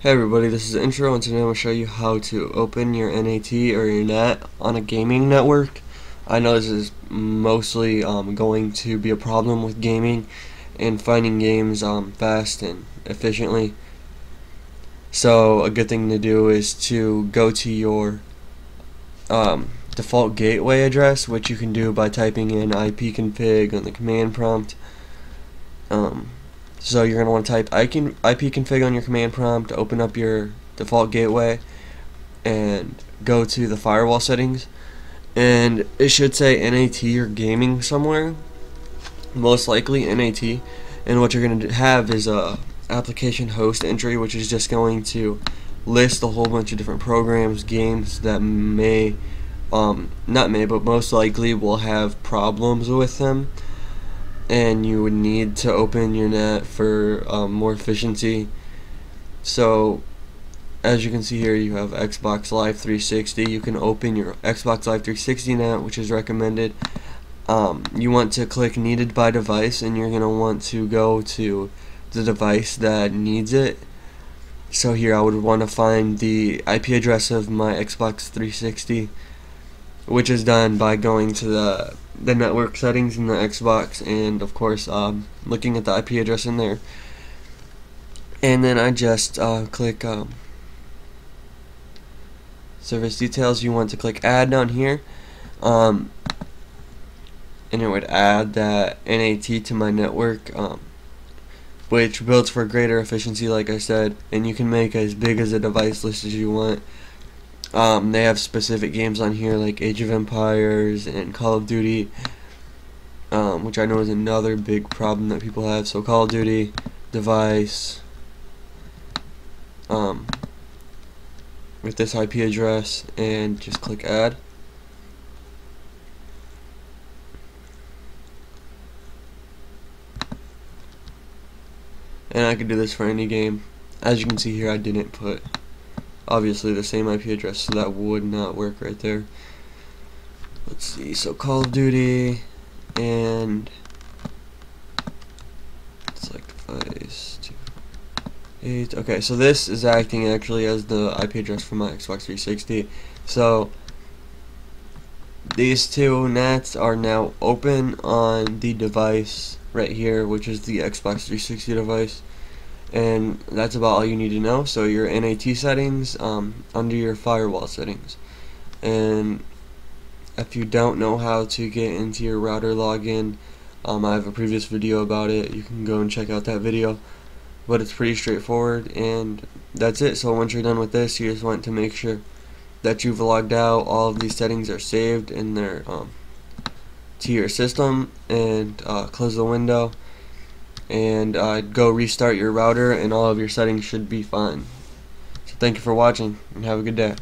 Hey everybody, this is the intro, and today I'm going to show you how to open your NAT or your NAT on a gaming network. I know this is mostly going to be a problem with gaming and finding games fast and efficiently. So a good thing to do is to go to your default gateway address, which you can do by typing in ipconfig on the command prompt. So you're going to want to type ipconfig on your command prompt, open up your default gateway, and go to the firewall settings. And it should say NAT or gaming somewhere, most likely NAT. And what you're going to have is a application host entry, which is just going to list a whole bunch of different programs, games that may, but most likely will have problems with them. And you would need to open your NAT for more efficiency. So as you can see here, you have Xbox Live 360. You can open your Xbox Live 360 NAT, which is recommended. You want to click needed by device, and you're going to want to go to the device that needs it. So here I would want to find the IP address of my Xbox 360, which is done by going to the network settings in the Xbox, and of course looking at the IP address in there, and then I just click service details. You want to click add down here, and it would add that NAT to my network, which builds for greater efficiency, like I said. And you can make as big as a device list as you want. They have specific games on here like Age of Empires and Call of Duty, which I know is another big problem that people have. So Call of Duty, device, with this IP address, and just click add. And I can do this for any game. As you can see here, I didn't put obviously the same IP address, so that would not work right there. Let's see, so Call of Duty, and select device 28. Okay, so this is acting actually as the IP address for my Xbox 360. So these two NATs are now open on the device right here, which is the Xbox 360 device. And that's about all you need to know. So your NAT settings, under your firewall settings. And if you don't know how to get into your router login, I have a previous video about it. You can go and check out that video, but it's pretty straightforward. And that's it. So once you're done with this, you just want to make sure that you've logged out. All of these settings are saved in their to your system, and close the window, and go restart your router, and all of your settings should be fine. So thank you for watching, and have a good day.